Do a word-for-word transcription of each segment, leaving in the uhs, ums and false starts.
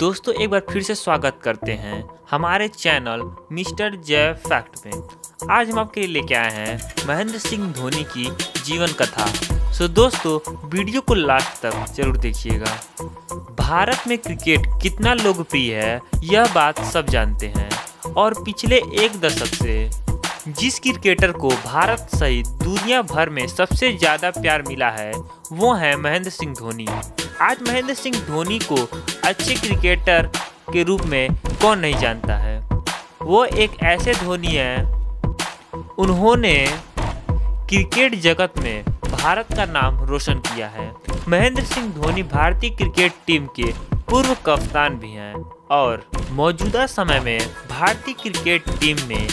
दोस्तों एक बार फिर से स्वागत करते हैं हमारे चैनल मिस्टर जय फैक्ट में। आज हम आपके लिए लेके आए हैं महेंद्र सिंह धोनी की जीवन कथा। सो दोस्तों वीडियो को लास्ट तक जरूर देखिएगा। भारत में क्रिकेट कितना लोकप्रिय है यह बात सब जानते हैं, और पिछले एक दशक से जिस क्रिकेटर को भारत सहित दुनिया भर में सबसे ज़्यादा प्यार मिला है वो है महेंद्र सिंह धोनी। आज महेंद्र सिंह धोनी को अच्छे क्रिकेटर के रूप में कौन नहीं जानता है। वो एक ऐसे धोनी हैं, उन्होंने क्रिकेट जगत में भारत का नाम रोशन किया है। महेंद्र सिंह धोनी भारतीय क्रिकेट टीम के पूर्व कप्तान भी हैं और मौजूदा समय में भारतीय क्रिकेट टीम में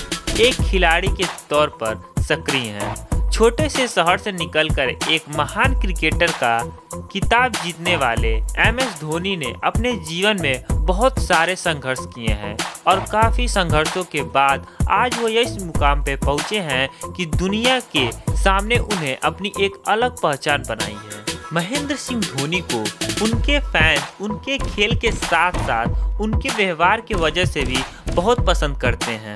एक खिलाड़ी के तौर पर सक्रिय हैं। छोटे से शहर से निकलकर एक महान क्रिकेटर का खिताब जीतने वाले एम एस धोनी ने अपने जीवन में बहुत सारे संघर्ष किए हैं और काफ़ी संघर्षों के बाद आज वो इस मुकाम पे पहुँचे हैं कि दुनिया के सामने उन्हें अपनी एक अलग पहचान बनाई है। महेंद्र सिंह धोनी को उनके फैंस उनके खेल के साथ साथ उनके व्यवहार के वजह से भी बहुत पसंद करते हैं।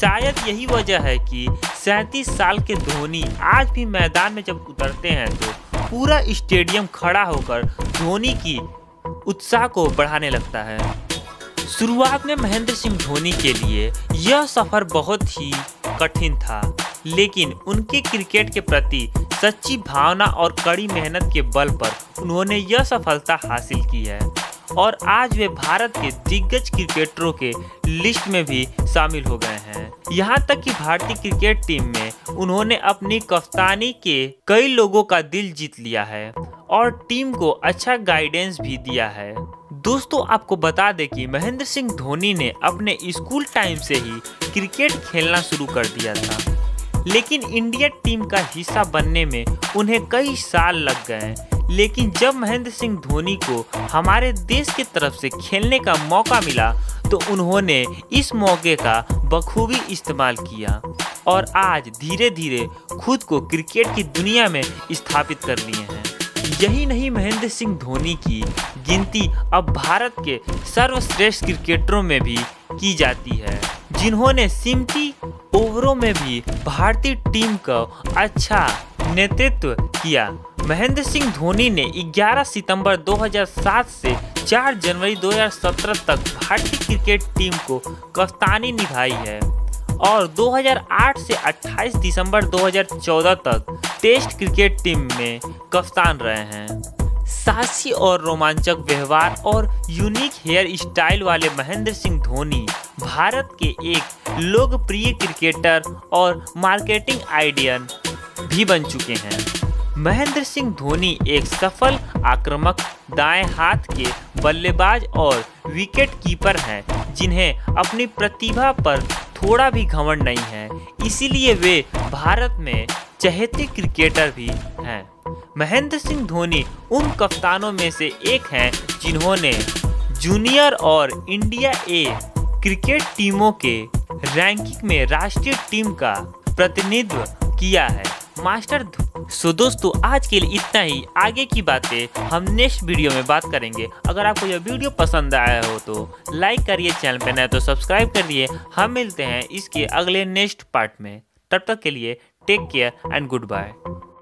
शायद यही वजह है कि सैंतीस साल के धोनी आज भी मैदान में जब उतरते हैं तो पूरा स्टेडियम खड़ा होकर धोनी की उत्साह को बढ़ाने लगता है। शुरुआत में महेंद्र सिंह धोनी के लिए यह सफ़र बहुत ही कठिन था, लेकिन उनके क्रिकेट के प्रति सच्ची भावना और कड़ी मेहनत के बल पर उन्होंने यह सफलता हासिल की है और आज वे भारत के दिग्गज क्रिकेटरों के लिस्ट में भी शामिल हो गए हैं। यहाँ तक कि भारतीय क्रिकेट टीम में उन्होंने अपनी कप्तानी के कई लोगों का दिल जीत लिया है और टीम को अच्छा गाइडेंस भी दिया है। दोस्तों आपको बता दें कि महेंद्र सिंह धोनी ने अपने स्कूल टाइम से ही क्रिकेट खेलना शुरू कर दिया था, लेकिन इंडिया टीम का हिस्सा बनने में उन्हें कई साल लग गए। लेकिन जब महेंद्र सिंह धोनी को हमारे देश की तरफ से खेलने का मौका मिला तो उन्होंने इस मौके का बखूबी इस्तेमाल किया और आज धीरे धीरे खुद को क्रिकेट की दुनिया में स्थापित कर लिए हैं। यही नहीं, महेंद्र सिंह धोनी की गिनती अब भारत के सर्वश्रेष्ठ क्रिकेटरों में भी की जाती है, जिन्होंने सीमित ओवरों में भी भारतीय टीम का अच्छा नेतृत्व किया। महेंद्र सिंह धोनी ने ग्यारह सितंबर दो हज़ार सात से चार जनवरी दो हज़ार सत्रह तक भारतीय क्रिकेट टीम को कप्तानी निभाई है और दो हज़ार आठ से अट्ठाईस दिसंबर दो हज़ार चौदह तक टेस्ट क्रिकेट टीम में कप्तान रहे हैं। साहसी और रोमांचक व्यवहार और यूनिक हेयर स्टाइल वाले महेंद्र सिंह धोनी भारत के एक लोकप्रिय क्रिकेटर और मार्केटिंग आइडियन भी बन चुके हैं। महेंद्र सिंह धोनी एक सफल आक्रामक दाएं हाथ के बल्लेबाज और विकेट कीपर हैं, जिन्हें अपनी प्रतिभा पर थोड़ा भी घमंड नहीं है, इसीलिए वे भारत में चहेते क्रिकेटर भी हैं। महेंद्र सिंह धोनी उन कप्तानों में से एक हैं जिन्होंने जूनियर और इंडिया ए क्रिकेट टीमों के रैंकिंग में राष्ट्रीय टीम का प्रतिनिधित्व किया है। मास्टर सो दोस्तों आज के लिए इतना ही। आगे की बातें हम नेक्स्ट वीडियो में बात करेंगे। अगर आपको यह वीडियो पसंद आया हो तो लाइक करिए, चैनल पर नए तो सब्सक्राइब करिए। हम मिलते हैं इसके अगले नेक्स्ट पार्ट में। तब तक के लिए take care and good bye.